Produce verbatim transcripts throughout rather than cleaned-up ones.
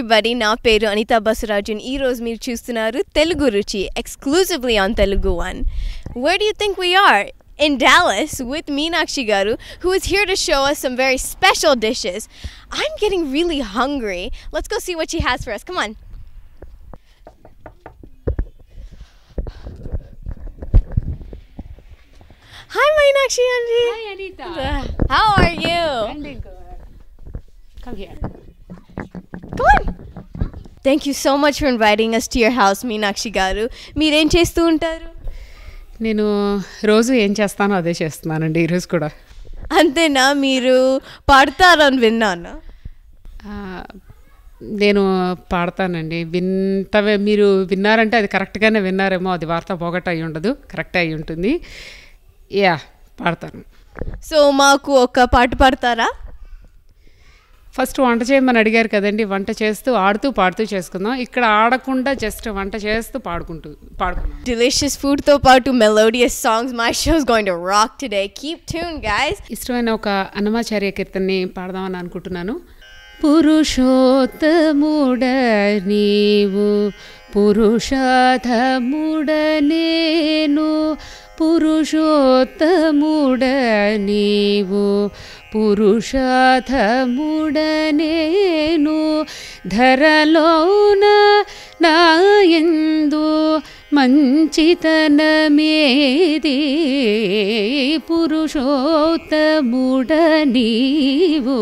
everybody, na peru Anita Basurajan. Ee roju meer chustunaru Telugu Ruchi exclusively on Telugu One. Where do you think we are? In Dallas with Meenakshi Garu, who is here to show us some very special dishes. I'm getting really hungry. Let's go see what she has for us. Come on. Hi Meenakshi Auntie. Hi Anita. How are you? I'm doing good. Come here. Come on. Thank you so much for inviting us to your house, Meenakshi Garu. Meer em chestu untaru? నేను రోజు ఏం చేస్తానో అదే చేస్తున్నానండి ఈరోజు కూడా. అంతేనా? మీరు పాడతారని విన్నాను. నేను పాడతానండి. వింటవే మీరు విన్నారంటే అది కరెక్ట్గానే విన్నారేమో, అది వార్త పోగట్ అయి ఉండదు, కరెక్ట్ అయి ఉంటుంది. యా పాడతాను. సో మాకు ఒక పాట పాడతారా? ఫస్ట్ వంట చేయమని అడిగారు కదండి, వంట చేస్తూ ఆడుతూ పాడుతూ చేసుకుందాం. ఇక్కడ ఆడకుండా జస్ట్ వంట చేస్తూ పాడుకుంటూ పాడుకుందాం. డిలీషియస్ ఫుడ్ తో పాటు melodious songs. My show is going to rock today. Keep tune guys. ఇష్టమైన ఒక అన్నమాచార్య కీర్తనని పాడదామని అనుకుంటున్నాను. పురుషోత్తముడ నీవు పురుషాధముడ నేను పురుషోత్తముడ నీవు పురుషాధముడ నేను ధరలోన నాయందు మంచితనమేది పురుషోత్తముడ నీవు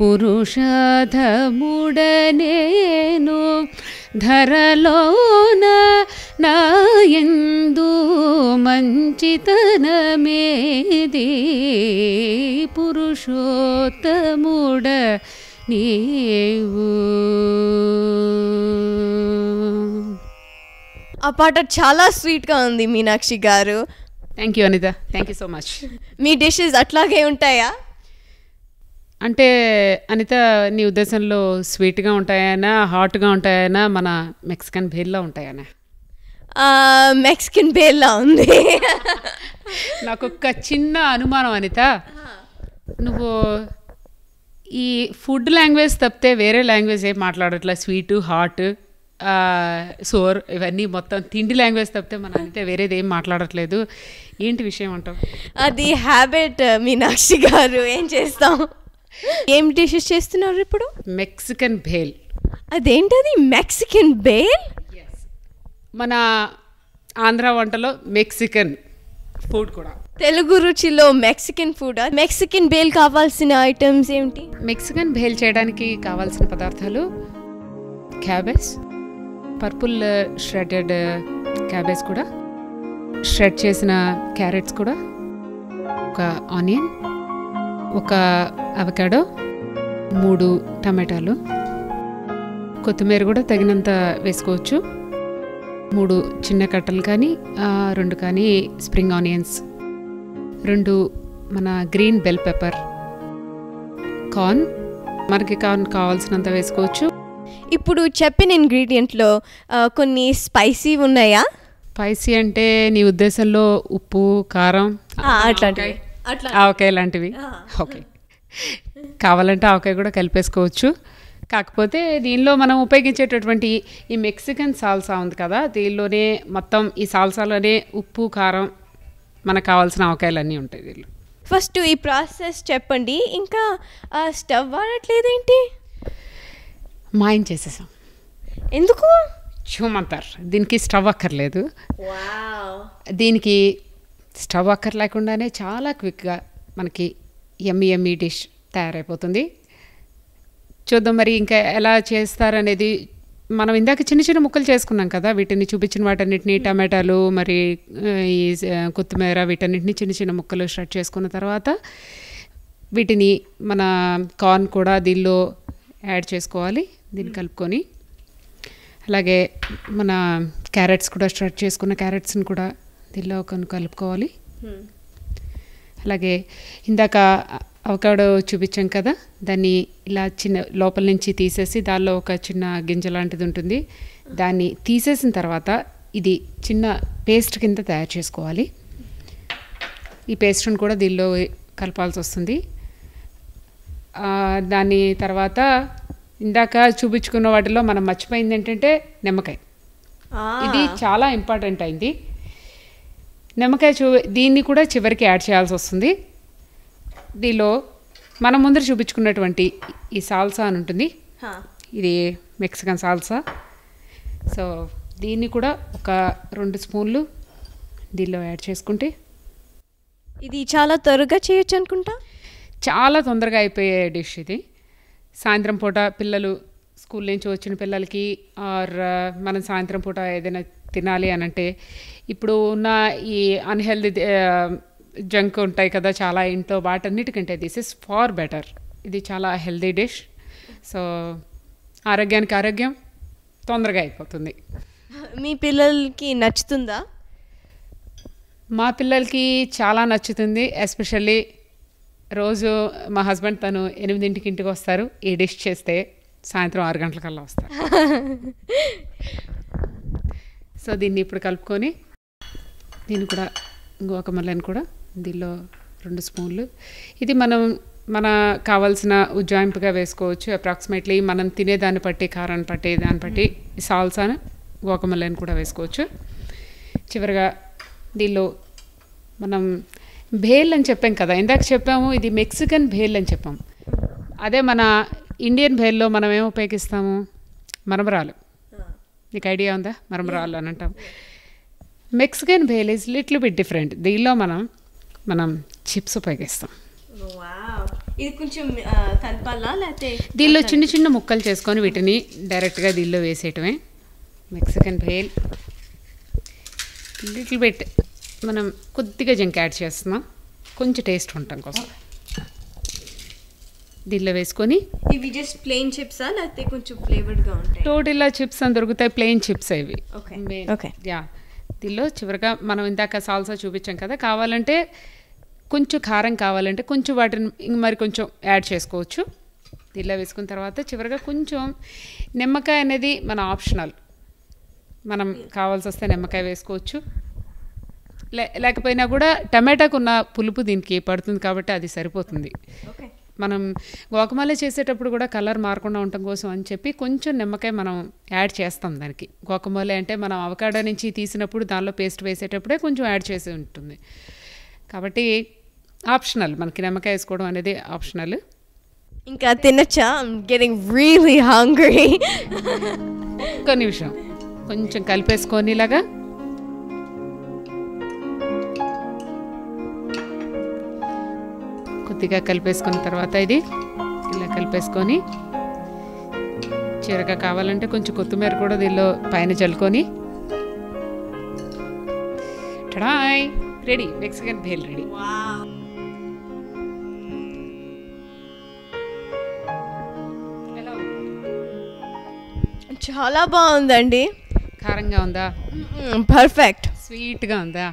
పురుషాధముడ నేను ధరలోన నాయందు మంచితనమేది పురుషోత్తముడ నీవు. ఆ పాట చాలా స్వీట్గా ఉంది Meenakshi garu. Thank you Anitha. Thank you so much. మీ డిషెస్ అట్లాగే ఉంటాయా అంటే అనిత? నీ ఉద్దేశంలో స్వీట్గా ఉంటాయనా హాట్గా ఉంటాయనా మన మెక్సికన్ బేల్లా ఉంటాయనా? మెక్సికన్ బేల్లా ఉంది. నాకు ఒక చిన్న అనుమానం అనిత, నువ్వు ఈ ఫుడ్ లాంగ్వేజ్ తప్పితే వేరే లాంగ్వేజ్ ఏం మాట్లాడట్లా? స్వీటు హాట్ సోర్ ఇవన్నీ మొత్తం తిండి లాంగ్వేజ్ తప్పితే మన అనితే వేరేది ఏం మాట్లాడట్లేదు, ఏంటి విషయం అంటావు? అది హ్యాబిట్ మీనాక్షి గారు, ఏం చేస్తాం. ఏం డిషెస్ చేస్తున్నారు ఇప్పుడు? మెక్సికన్ బేల్. అదేంటది మెక్సికన్ బేల్? మన ఆంధ్ర వంటలో మెక్సికన్ ఫుడ్ కూడా. తెలుగు రుచిలో మెక్సికన్ ఫుడ్. మెక్సికన్ బేల్ కావాల్సిన ఐటమ్స్ ఏంటి? మెక్సికన్ బేల్ చేయడానికి కావాల్సిన పదార్థాలు క్యాబేజ్, పర్పుల్ ష్రెడెడ్ క్యాబేజ్ కూడా, ష్రెడ్ చేసిన క్యారెట్స్ కూడా, ఒక ఆనియన్, ఒక అవకాడో, మూడు టమాటాలు, కొత్తిమీర కూడా తగినంత వేసుకోవచ్చు, మూడు చిన్న కట్టలు కానీ రెండు కానీ స్ప్రింగ్ ఆనియన్స్, రెండు మన గ్రీన్ బెల్ పెప్పర్, కార్న్, మనకి కార్న్ కావాల్సినంత వేసుకోవచ్చు. ఇప్పుడు చెప్పిన ఇంగ్రీడియంట్లో కొన్ని స్పైసీ ఉన్నాయా? స్పైసీ అంటే నీ ఉద్దేశంలో ఉప్పు కారం అట్లాంటివి ఆవకాయ లాంటివి? ఓకే, కావాలంటే ఆవకాయ కూడా కలిపేసుకోవచ్చు. కాకపోతే దీనిలో మనం ఉపయోగించేటటువంటి ఈ మెక్సికన్ సాల్సా ఉంది కదా, దీనిలోనే మొత్తం ఈ సాల్సాలోనే ఉప్పు కారం మనకు కావాల్సిన ఆవకాయలు అన్నీ ఉంటాయి దీనిలో. ఫస్ట్ ఈ ప్రాసెస్ చెప్పండి. ఇంకా స్టవ్ వాడట్లేదేంటి? మాయం చేసేసాం. ఎందుకు? చూమంటారు దీనికి స్టవ్ అక్కర్లేదు. దీనికి స్టవ్ అక్కర్ లేకుండానే చాలా క్విక్గా మనకి యమ్మీ యమ్మీ డిష్ తయారైపోతుంది. చూద్దాం మరి ఇంకా ఎలా చేస్తారనేది. మనం ఇందాక చిన్న చిన్న ముక్కలు చేసుకున్నాం కదా, వీటిని చూపించిన వాటన్నిటిని టమాటాలు మరి ఈ కొత్తిమీర వీటన్నిటిని చిన్న చిన్న ముక్కలు స్టార్ట్ చేసుకున్న తర్వాత వీటిని మన కార్న్ కూడా దీనిలో యాడ్ చేసుకోవాలి. దీన్ని కలుపుకొని అలాగే మన క్యారెట్స్ కూడా స్టార్ట్ చేసుకున్న క్యారెట్స్ని కూడా దీనిలో కొన్ని కలుపుకోవాలి. అలాగే ఇందాక అవకాడో చూపించాం కదా, దాన్ని ఇలా చిన్న లోపల నుంచి తీసేసి దానిలో ఒక చిన్న గింజ లాంటిది ఉంటుంది, దాన్ని తీసేసిన తర్వాత ఇది చిన్న పేస్ట్ కింద తయారు చేసుకోవాలి. ఈ పేస్ట్ని కూడా దీనిలో కలపాల్సి వస్తుంది. దాని తర్వాత ఇందాక చూపించుకున్న వాటిలో మనం మర్చిపోయింది ఏంటంటే నిమ్మకాయ. ఇది చాలా ఇంపార్టెంట్ అయింది. నిమ్మకాయ చూ దీన్ని కూడా చివరికి యాడ్ చేయాల్సి వస్తుంది. దీనిలో మనం ముందర చూపించుకున్నటువంటి ఈ సాల్సా అని ఉంటుంది, ఇది మెక్సికన్ సాల్సా. సో దీన్ని కూడా ఒక రెండు స్పూన్లు దీనిలో యాడ్ చేసుకుంటే ఇది చాలా త్వరగా చేయొచ్చు అనుకుంటా, చాలా తొందరగా అయిపోయే డిష్ ఇది. సాయంత్రం పూట పిల్లలు స్కూల్ నుంచి వచ్చిన పిల్లలకి ఆర్ మనం సాయంత్రం పూట ఏదైనా తినాలి అని అంటే ఇప్పుడు ఉన్న ఈ అన్హెల్దీ జంక్ ఉంటాయి కదా చాలా ఇంట్లో, వాటన్నిటికంటే దిస్ ఇస్ ఫార్ బెటర్. ఇది చాలా హెల్దీ డిష్. సో ఆరోగ్యానికి ఆరోగ్యం, తొందరగా అయిపోతుంది. మీ పిల్లలకి నచ్చుతుందా? మా పిల్లలకి చాలా నచ్చుతుంది. ఎస్పెషల్లీ రోజు మా హస్బెండ్ తను ఎనిమిదింటికి ఇంటికి వస్తారు, ఈ డిష్ చేస్తే సాయంత్రం ఆరు గంటలకల్లా వస్తారు. సో దీన్ని ఇప్పుడు కలుపుకొని దీన్ని కూడా గోకమల్లని కూడా దీనిలో రెండు స్పూన్లు, ఇది మనం మన కావాల్సిన ఉజ్జాయింపుగా వేసుకోవచ్చు. అప్రాక్సిమేట్లీ మనం తినేదాన్ని బట్టి, కారాన్ని బట్టి, దాన్ని బట్టి సాల్సాను గోకమల్లని కూడా వేసుకోవచ్చు. చివరిగా దీనిలో మనం భేల్ అని చెప్పాం కదా, ఇందాక చెప్పాము ఇది మెక్సికన్ భేల్ అని చెప్పాము. అదే మన ఇండియన్ భేల్లో మనం ఏం ఉపయోగిస్తాము? మరమరాలు. నీకు ఐడియా ఉందా? మరమరాలు అని అంటాం. Mexican bhel is little bit different. దీనిలో మనం మనం చిప్స్ ఉపయోగిస్తాం. దీనిలో చిన్న చిన్న ముక్కలు చేసుకొని వీటిని డైరెక్ట్గా దీనిలో వేసేయటమే మెక్సికన్ భేల్. లిటిల్ బిట్ మనం కొద్దిగా జంక్ యాడ్ చేస్తున్నాం, కొంచెం టేస్ట్ ఉంటాం కోసం. దీనిలో వేసుకొని ఇవి జస్ట్ ప్లెయిన్ చిప్సా లేకపోతే కొంచెం ఫ్లేవర్డ్గా ఉంటాయి? టోటల్గా చిప్స్ అని దొరుకుతాయి, ప్లెయిన్ చిప్స్ ఇవి. Okay yeah. దీనిలో చివరిగా మనం ఇందాక సాల్సా చూపించాం కదా, కావాలంటే కొంచెం కారం కావాలంటే కొంచెం వాటిని మరి కొంచెం యాడ్ చేసుకోవచ్చు. దీనిలో వేసుకున్న తర్వాత చివరిగా కొంచెం నిమ్మకాయ అనేది మన ఆప్షనల్, మనం కావాల్సి వస్తే నిమ్మకాయ వేసుకోవచ్చు. లే లేకపోయినా కూడా టమాటాకు ఉన్న పులుపు దీనికి పడుతుంది కాబట్టి అది సరిపోతుంది. మనం గోకమల్లి చేసేటప్పుడు కూడా కలర్ మారకుండా ఉండటం కోసం అని చెప్పి కొంచెం నిమ్మకాయ మనం యాడ్ చేస్తాం దానికి. గోకమల్లి అంటే మనం అవకాడో నుంచి తీసినప్పుడు దానిలో పేస్ట్ వేసేటప్పుడే కొంచెం యాడ్ చేసి ఉంటుంది కాబట్టి ఆప్షనల్, మనకి నిమ్మకాయ వేసుకోవడం అనేది ఆప్షనల్. ఇంకా తినచ్చా? ఇంకో నిమిషం కొంచెం కలిపేసుకొని ఇలాగా కొద్దిగా కలిపేసుకున్న తర్వాత ఇది ఇలా కలిపేసుకొని చివరగా కావాలంటే కొంచెం కొత్తిమీర కూడా దీనిలో పైన చల్లుకొని tada, ready Mexican bhel ready. చాలా బాగుందండి. కారంగా ఉందా? పర్ఫెక్ట్. స్వీట్గా ఉందా?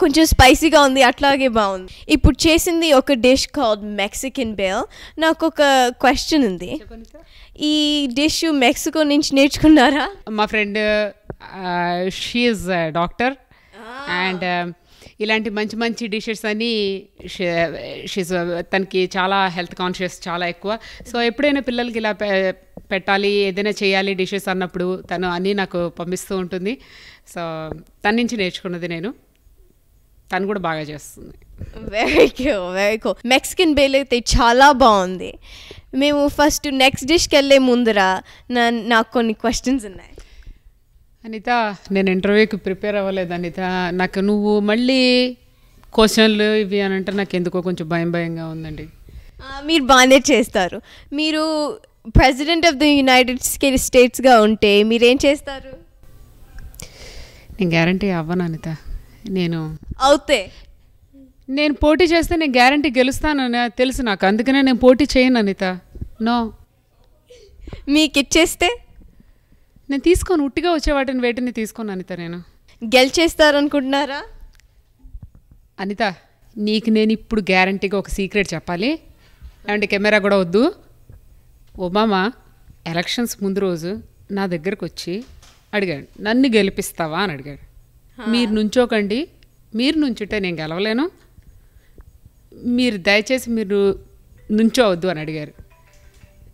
కొంచెం స్పైసీగా ఉంది, అట్లాగే బాగుంది. ఇప్పుడు చేసింది ఒక డిష్ కాల్డ్ మెక్సికన్ బెల్. నాకు ఒక క్వశ్చన్ ఉంది, ఈ డిష్ మెక్సికో నుంచి నేర్చుకున్నారా? మా friend she is doctor and ఇలాంటి మంచి మంచి డిషెస్ అని షీజ్ తనకి చాలా హెల్త్ కాన్షియస్ చాలా ఎక్కువ. సో ఎప్పుడైనా పిల్లలకి ఇలా పెట్టాలి ఏదైనా చేయాలి డిషెస్ అన్నప్పుడు తను అన్నీ నాకు పంపిస్తూ ఉంటుంది. సో తన నుంచి నేర్చుకున్నది నేను. తను కూడా బాగా చేస్తుంది. Very cute, very cute. Mexican bhel అయితే చాలా బాగుంది. మేము ఫస్ట్ నెక్స్ట్ డిష్కి వెళ్ళే ముందర నా నాకు కొన్ని క్వశ్చన్స్ ఉన్నాయి. అనిత, నేను ఇంటర్వ్యూకి ప్రిపేర్ అవ్వలేదు అనిత, నాకు నువ్వు మళ్ళీ క్వశ్చన్లు ఇవి అని అంటే నాకు ఎందుకో కొంచెం భయం భయంగా ఉందండి. మీరు బాగానే చేస్తారు. మీరు ప్రెసిడెంట్ ఆఫ్ ది యునైటెడ్ స్టేట్స్గా ఉంటే మీరేం చేస్తారు? నేను గ్యారంటీ అవ్వను అనిత. నేను అవుతే నేను పోటీ చేస్తే నేను గ్యారంటీ గెలుస్తానని తెలుసు నాకు, అందుకనే నేను పోటీ చేయను అనిత. నో. మీకు ఇచ్చేస్తే నేను తీసుకోను, ఉట్టిగా వచ్చేవాటిని వేటిని తీసుకోను అనిత. నేను గెలిచేస్తారనుకుంటున్నారా అనిత? నీకు నేను ఇప్పుడు గ్యారంటీగా ఒక సీక్రెట్ చెప్పాలి, అండ్ కెమెరా కూడా వద్దు. ఒబామా ఎలక్షన్స్ ముందు రోజు నా దగ్గరకు వచ్చి అడిగాడు, నన్ను గెలిపిస్తావా అని అడిగాడు. మీరు నుంచోకండి, మీరు నుంచుంటే నేను గెలవలేను, మీరు దయచేసి మీరు నుంచోవద్దు అని అడిగారు.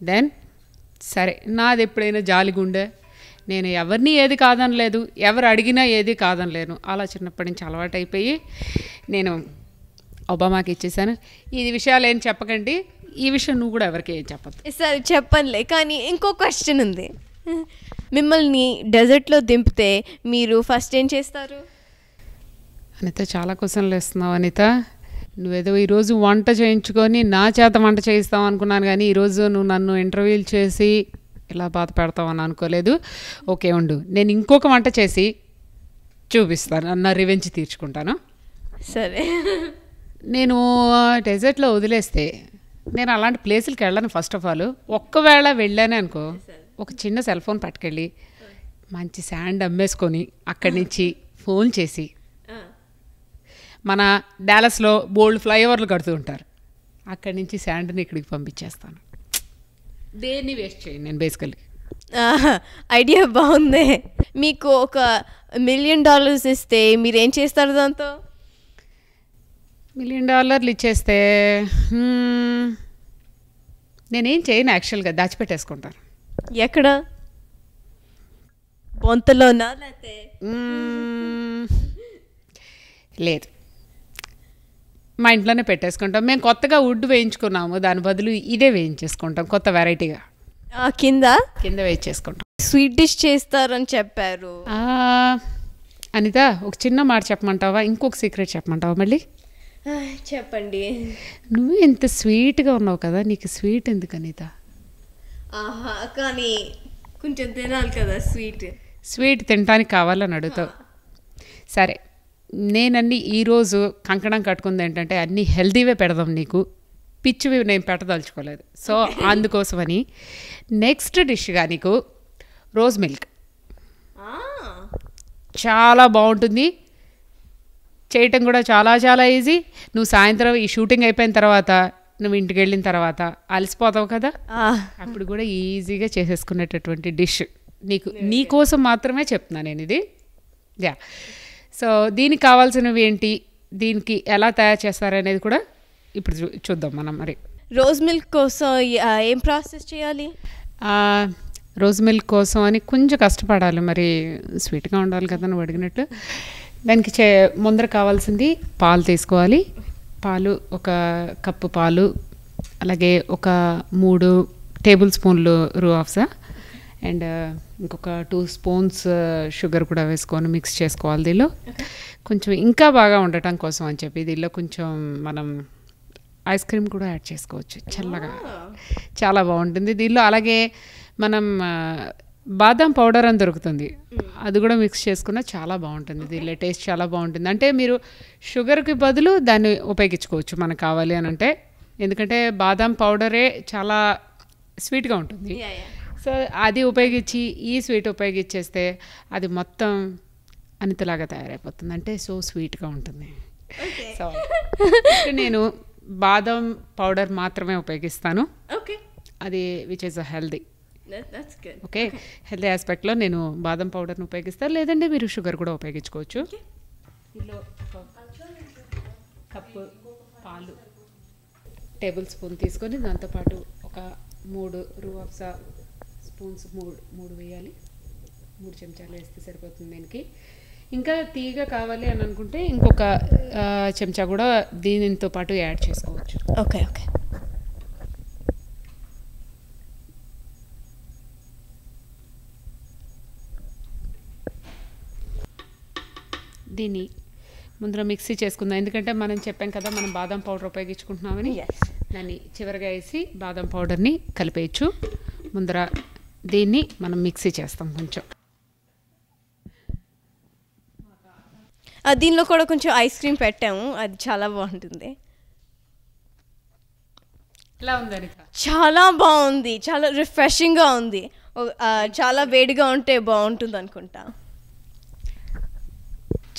దెన్ సరే నాది ఎప్పుడైనా జాలిగుండే నేను ఎవర్ని ఏది కాదనలేదు ఎవరు అడిగినా ఏది కాదనలేను అలా చిన్నప్పటి నుంచి అలవాటైపోయి నేను ఒబామాకి ఇచ్చేసాను ఈ విషయాలు ఏం చెప్పకండి ఈ విషయం నువ్వు కూడా ఎవరికీ ఏం చెప్పొద్దు సార్ చెప్పనులే కానీ ఇంకో క్వశ్చన్ ఉంది మిమ్మల్ని డెజర్ట్ లో దింపితే మీరు ఫస్ట్ ఏం చేస్తారు అనిత చాలా క్వశ్చన్లు వేస్తున్నావు అనిత నువ్వేదో ఈరోజు వంట చేయించుకొని నా చేత వంట చేయిస్తావు అనుకున్నాను కానీ ఈరోజు నువ్వు నన్ను ఇంటర్వ్యూలు చేసి ఇలా బాధ పెడతావు అని అనుకోలేదు ఓకే ఉండు నేను ఇంకొక వంట చేసి చూపిస్తాను నా రివెంజ్ తీర్చుకుంటాను సరే నేను డెజర్ట్లో వదిలేస్తే నేను అలాంటి ప్లేసులకి వెళ్ళాను ఫస్ట్ ఆఫ్ ఆల్ ఒక్కవేళ వెళ్ళానే అనుకో ఒక చిన్న సెల్ ఫోన్ పట్టుకెళ్ళి మంచి శాండ్ అమ్మేసుకొని అక్కడి నుంచి ఫోన్ చేసి మన డాలస్లో బోల్డ్ ఫ్లైఓవర్లు కడుతూ ఉంటారు అక్కడి నుంచి శాండ్ని ఇక్కడికి పంపించేస్తాను దేన్ని వేస్ట్ చేయండి నేను బేసికల్లీ ఐడియా బాగుంది మీకు ఒక మిలియన్ డాలర్స్ ఇస్తే మీరేం చేస్తారు దాంతో మిలియన్ డాలర్లు ఇచ్చేస్తే నేనేం చేయను యాక్చువల్గా దాచిపెట్టేసుకుంటాను ఎక్కడ బొంతలోనా లేతే లేదు మా ఇంట్లోనే పెట్టేసుకుంటాం మేము కొత్తగా వుడ్ వేయించుకున్నాము దాని బదులు ఇదే వేయించేసుకుంటాం కొత్త వెరైటీగా కింద కింద వేయించేసుకుంటాం స్వీట్ డిష్ చేస్తారని చెప్పారు అనిత ఒక చిన్న మాట చెప్పమంటావా ఇంకొక సీక్రెట్ చెప్పమంటావా మళ్ళీ చెప్పండి నువ్వు ఎంత స్వీట్గా ఉన్నావు కదా నీకు స్వీట్ ఎందుకు అనిత ఆహా కానీ కొంచెం తినాలి కదా స్వీట్ స్వీట్ తినడానికి కావాలని అడుగుతావు సరే నేనన్నీ ఈరోజు కంకణం కట్టుకుంది ఏంటంటే అన్నీ హెల్దీవే పెడదాం నీకు పిచ్చివి నేను పెట్టదలుచుకోలేదు సో అందుకోసమని నెక్స్ట్ డిష్గా నీకు రోజ్ మిల్క్ చాలా బాగుంటుంది చేయటం కూడా చాలా చాలా ఈజీ నువ్వు సాయంత్రం ఈ షూటింగ్ అయిపోయిన తర్వాత నువ్వు ఇంటికి వెళ్ళిన తర్వాత అలసిపోతావు కదా అప్పుడు కూడా ఈజీగా చేసేసుకునేటటువంటి డిష్ నీకు నీకోసం మాత్రమే చెప్తున్నాను నేను ఇది యా సో దీనికి కావాల్సినవి ఏంటి దీనికి ఎలా తయారు చేస్తారనేది కూడా ఇప్పుడు చూ చూద్దాం మనం మరి రోజ్ మిల్క్ కోసం ఏం ప్రాసెస్ చేయాలి రోజ్ మిల్క్ కోసం అని కొంచెం కష్టపడాలి మరి స్వీట్గా ఉండాలి కదా నువ్వు అడిగినట్లు దానికి చే ముందర కావాల్సింది పాలు తీసుకోవాలి పాలు ఒక కప్పు పాలు అలాగే ఒక మూడు టేబుల్ స్పూన్లు రూ ఆఫ్సా అండ్ ఇంకొక టూ స్పూన్స్ షుగర్ కూడా వేసుకొని మిక్స్ చేసుకోవాలి దీనిలో కొంచెం ఇంకా బాగా ఉండటం కోసం అని చెప్పి దీనిలో కొంచెం మనం ఐస్ క్రీమ్ కూడా యాడ్ చేసుకోవచ్చు చల్లగా చాలా బాగుంటుంది దీనిలో అలాగే మనం బాదం పౌడర్ అని దొరుకుతుంది అది కూడా మిక్స్ చేసుకున్నా చాలా బాగుంటుంది దీనిలో టేస్ట్ చాలా బాగుంటుంది అంటే మీరు షుగర్కి బదులు దాన్ని ఉపయోగించుకోవచ్చు మనకు కావాలి అని అంటే ఎందుకంటే బాదం పౌడరే చాలా స్వీట్గా ఉంటుంది సో అది ఉపయోగించి ఈ స్వీట్ ఉపయోగించేస్తే అది మొత్తం అనితలాగా తయారైపోతుంది అంటే సో స్వీట్గా ఉంటుంది సో నేను బాదం పౌడర్ మాత్రమే ఉపయోగిస్తాను ఓకే అది which is healthy okay healthy ఆస్పెక్ట్లో నేను బాదం పౌడర్ని ఉపయోగిస్తాను లేదంటే మీరు షుగర్ కూడా ఉపయోగించుకోవచ్చు ఇందులో కప్పు పాలు టేబుల్ స్పూన్ తీసుకొని దాంతోపాటు ఒక మూడు రూఅఫ్సా స్పూన్స్ మూడు మూడు వేయాలి మూడు చెంచాలు వేస్తే సరిపోతుంది దీనికి ఇంకా తీగ కావాలి అని అనుకుంటే ఇంకొక చెంచా కూడా దీనితో పాటు యాడ్ చేసుకోవచ్చు ఓకే ఓకే దీన్ని ముందర మిక్సీ చేసుకుందాం ఎందుకంటే మనం చెప్పాం కదా మనం బాదం పౌడర్ ఉపయోగించుకుంటున్నామని దాన్ని చివరిగా వేసి బాదం పౌడర్ని కలిపేయచ్చు ముందర దీన్ని మనం మిక్సీ చేస్తాం కొంచెం దీనిలో కూడా కొంచెం ఐస్ క్రీమ్ పెట్టాము అది చాలా బాగుంటుంది ఎలా ఉందని చాలా బాగుంది చాలా రిఫ్రెషింగ్గా ఉంది చాలా వేడిగా ఉంటే బాగుంటుంది అనుకుంటా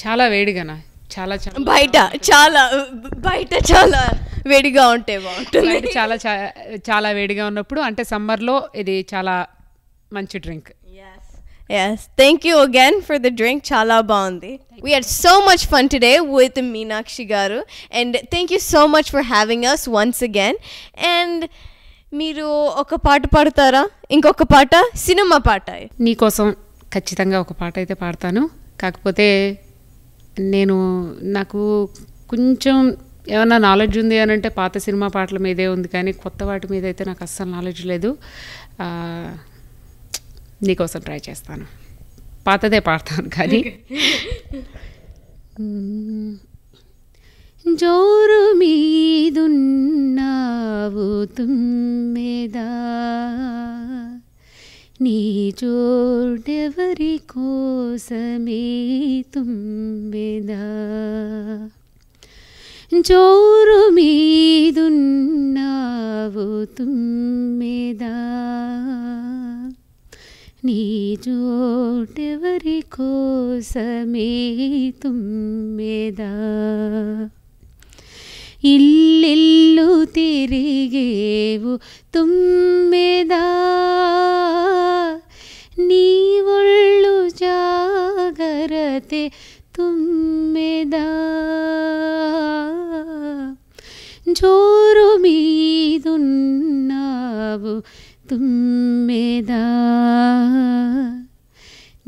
చాలా వేడిగానా చాలా చాలా బయట చాలా బయట చాలా వేడిగా ఉంటే బాగుంటుంది చాలా చాలా వేడిగా ఉన్నప్పుడు అంటే సమ్మర్లో ఇది చాలా మంచి drink Yes, thank you again for the drink. Chala Bandi. We had so much fun today with Meenakshi Garu. And thank you so much for having us once again. And మీరు ఒక పాట పాడతారా? ఇంకొక పాట సినిమా పాట. నీ కోసం ఖచ్చితంగా ఒక పాట అయితే పాడతాను. కాకపోతే నేను నాకు కొంచెం ఏమన్నా నాలెడ్జ్ ఉంది అని అంటే పాత సినిమా పాటల మీదే ఉంది, కానీ కొత్త వాటి మీద అయితే నాకు అస్సలు నాలెడ్జ్ లేదు. నీకోసం ట్రై చేస్తాను, పాతదే పాడతాను. కానీ జోరు మీదున్నావు తుమ్మెదా, నీ జోడెవరి కోసమే తుమ్మెదా, జోరు మీదున్నావు తుమ్మెదా, నీ జోడెవరి కోసమే తుమ్మెదా, ఇల్లిల్లు తిరిగేవు తుమ్మెదా, నీ ఒళ్ళు జాగరతే తుమ్మెదా, జోరు మీదున్నావు తుమ్మెదా,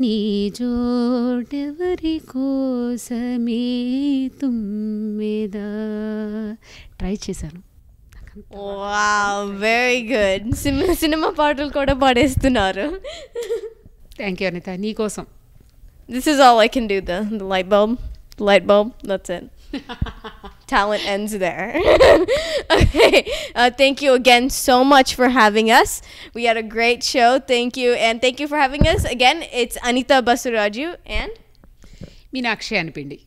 నీ జోడెవరి కోసమే తుమ్మెదా. ట్రై చేశాను. Wow, very good. సినిమా పాటలు కూడా పాడేస్తున్నారు. థ్యాంక్ యూ అనిత, నీ కోసం. This is all I can do. The light bulb, light bulb, that's it. Talent ends there. Okay, uh, thank you again so much for having us. We had a great show. Thank you, and thank you for having us again. It's Anita Basuraju and Meenakshi Anipindi,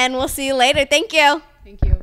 and we'll see you later. Thank you. Thank you.